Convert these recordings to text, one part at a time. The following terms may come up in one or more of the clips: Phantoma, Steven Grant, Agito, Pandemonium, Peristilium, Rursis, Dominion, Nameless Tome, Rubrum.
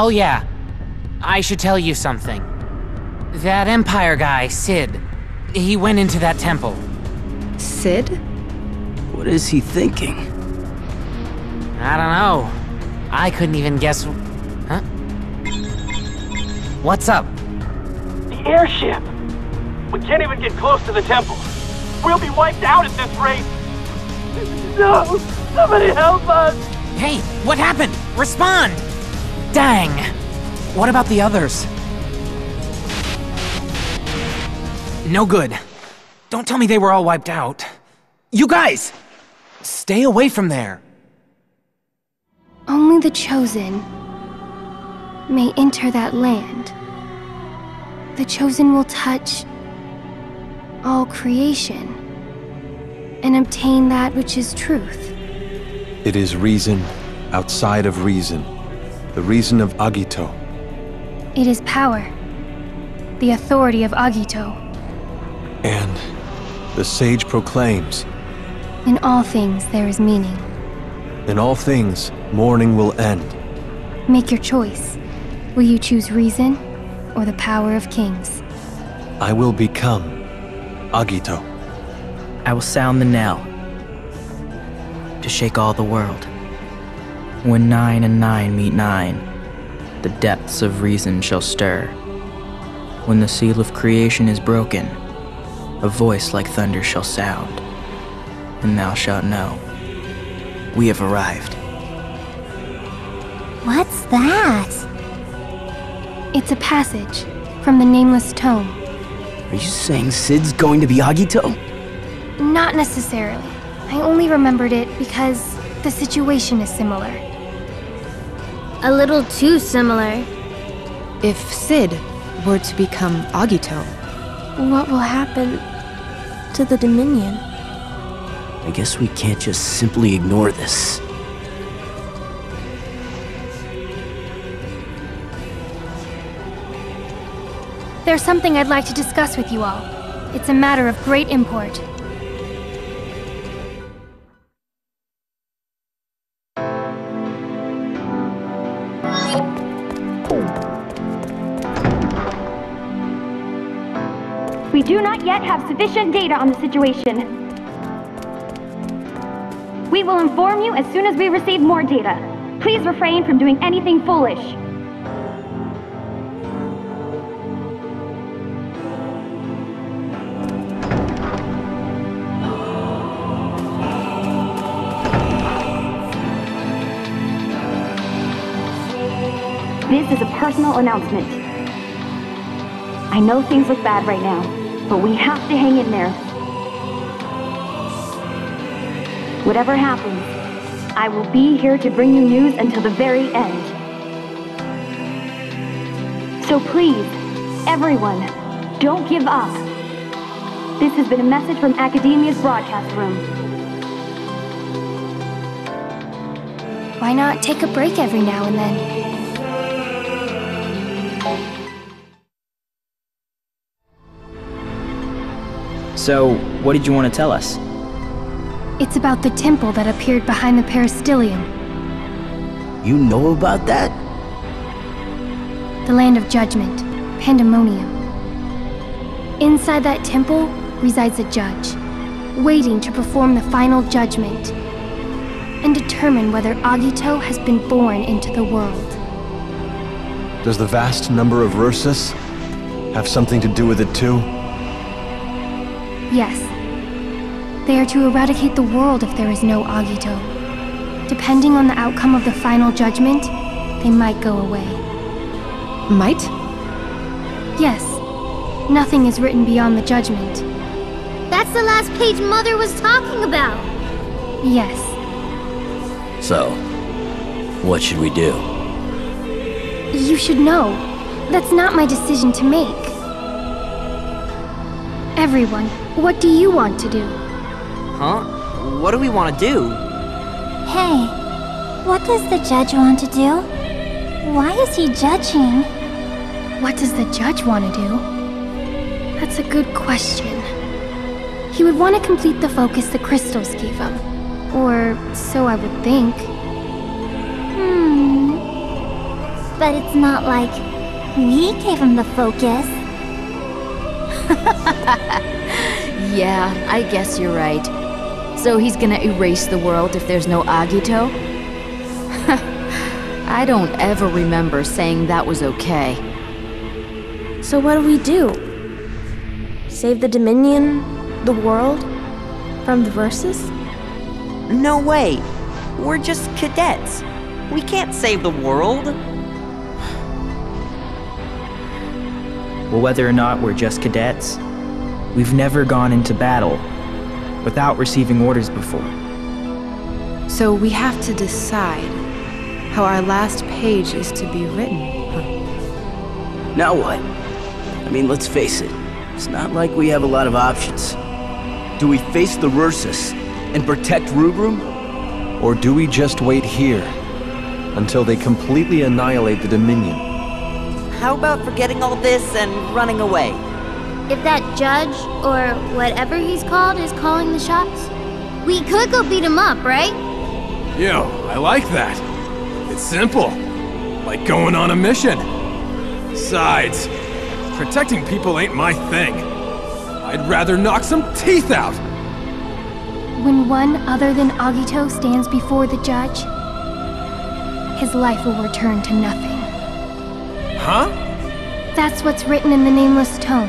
Oh yeah, I should tell you something. That Empire guy, Sid, he went into that temple. Sid? What is he thinking? I don't know. I couldn't even guess. Huh? What's up? The airship! We can't even get close to the temple. We'll be wiped out at this rate! No! Somebody help us! Hey, what happened? Respond! Dang! What about the others? No good. Don't tell me they were all wiped out. You guys! Stay away from there! Only the Chosen may enter that land. The Chosen will touch all creation and obtain that which is truth. It is reason outside of reason, the reason of Agito. It is power, the authority of Agito. And the sage proclaims, in all things there is meaning. In all things, mourning will end. Make your choice. Will you choose reason or the power of kings? I will become Agito. I will sound the knell to shake all the world. When 9 and 9 meet 9, the depths of reason shall stir. When the seal of creation is broken, a voice like thunder shall sound, and thou shalt know. We have arrived. What's that? It's a passage from the Nameless Tome. Are you saying Sid's going to be Agito? Not necessarily. I only remembered it because the situation is similar. A little too similar. If Sid were to become Agito, what will happen to the Dominion? I guess we can't just simply ignore this. There's something I'd like to discuss with you all. It's a matter of great import. We do not yet have sufficient data on the situation. We will inform you as soon as we receive more data. Please refrain from doing anything foolish. This is a personal announcement. I know things look bad right now, but we have to hang in there. Whatever happens, I will be here to bring you news until the very end. So please, everyone, don't give up. This has been a message from Academia's broadcast room. Why not take a break every now and then? So, what did you want to tell us? It's about the temple that appeared behind the Peristilium. You know about that? The Land of Judgment, Pandemonium. Inside that temple resides a judge, waiting to perform the final judgment and determine whether Agito has been born into the world. Does the vast number of Rursis have something to do with it too? Yes. They are to eradicate the world if there is no Agito. Depending on the outcome of the final judgment, they might go away. Might? Yes. Nothing is written beyond the judgment. That's the last page Mother was talking about! Yes. So, what should we do? You should know. That's not my decision to make. Everyone, what do you want to do? Huh? What do we want to do? Hey, what does the judge want to do? Why is he judging? What does the judge want to do? That's a good question. He would want to complete the focus the crystals gave him. Or so I would think. But it's not like we gave him the focus. Yeah, I guess you're right. So he's gonna erase the world if there's no Agito? I don't ever remember saying that was okay. So what do we do? Save the Dominion, the world, from the Rursis? No way! We're just cadets. We can't save the world. Well, whether or not we're just cadets, we've never gone into battle without receiving orders before. So we have to decide how our last page is to be written, huh? Now what? I mean, let's face it. It's not like we have a lot of options. Do we face the Rursis and protect Rubrum? Or do we just wait here until they completely annihilate the Dominion? How about forgetting all this and running away? If that judge, or whatever he's called, is calling the shots, we could go beat him up, right? Yo, I like that. It's simple. Like going on a mission. Besides, protecting people ain't my thing. I'd rather knock some teeth out. When one other than Agito stands before the judge, his life will return to nothing. Huh? That's what's written in the Nameless Tome.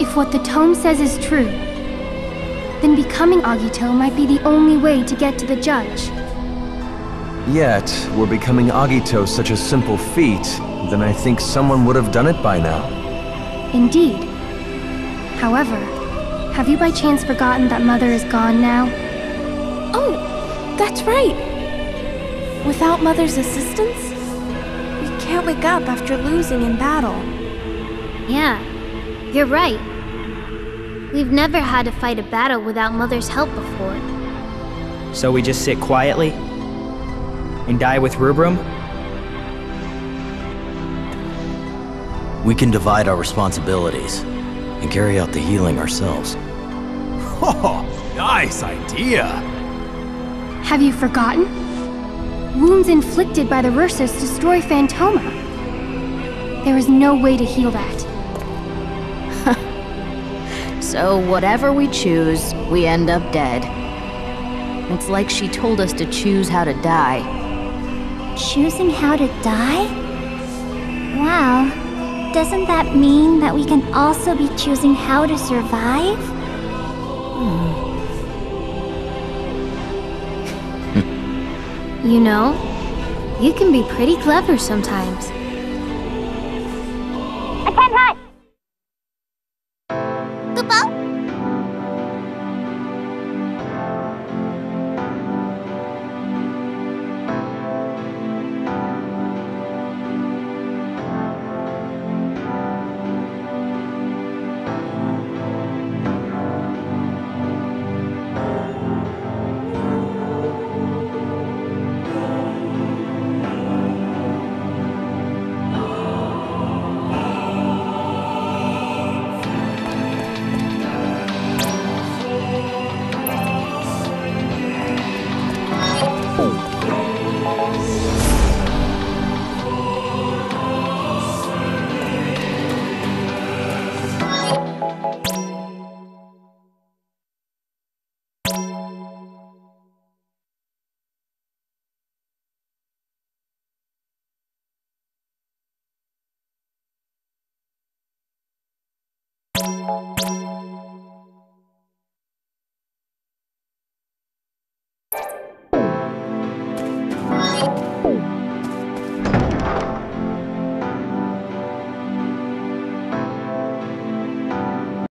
If what the tome says is true, then becoming Agito might be the only way to get to the judge. Yet, were becoming Agito such a simple feat, then I think someone would have done it by now. Indeed. However, have you by chance forgotten that Mother is gone now? Oh, that's right! Without Mother's assistance, we can't wake up after losing in battle. Yeah. You're right. We've never had to fight a battle without Mother's help before. So we just sit quietly? And die with Rubrum? We can divide our responsibilities and carry out the healing ourselves. Oh, nice idea! Have you forgotten? Wounds inflicted by the Rursis destroy Phantoma. There is no way to heal that. So whatever we choose, we end up dead. It's like she told us to choose how to die. Choosing how to die? Wow. Doesn't that mean that we can also be choosing how to survive? You know, you can be pretty clever sometimes.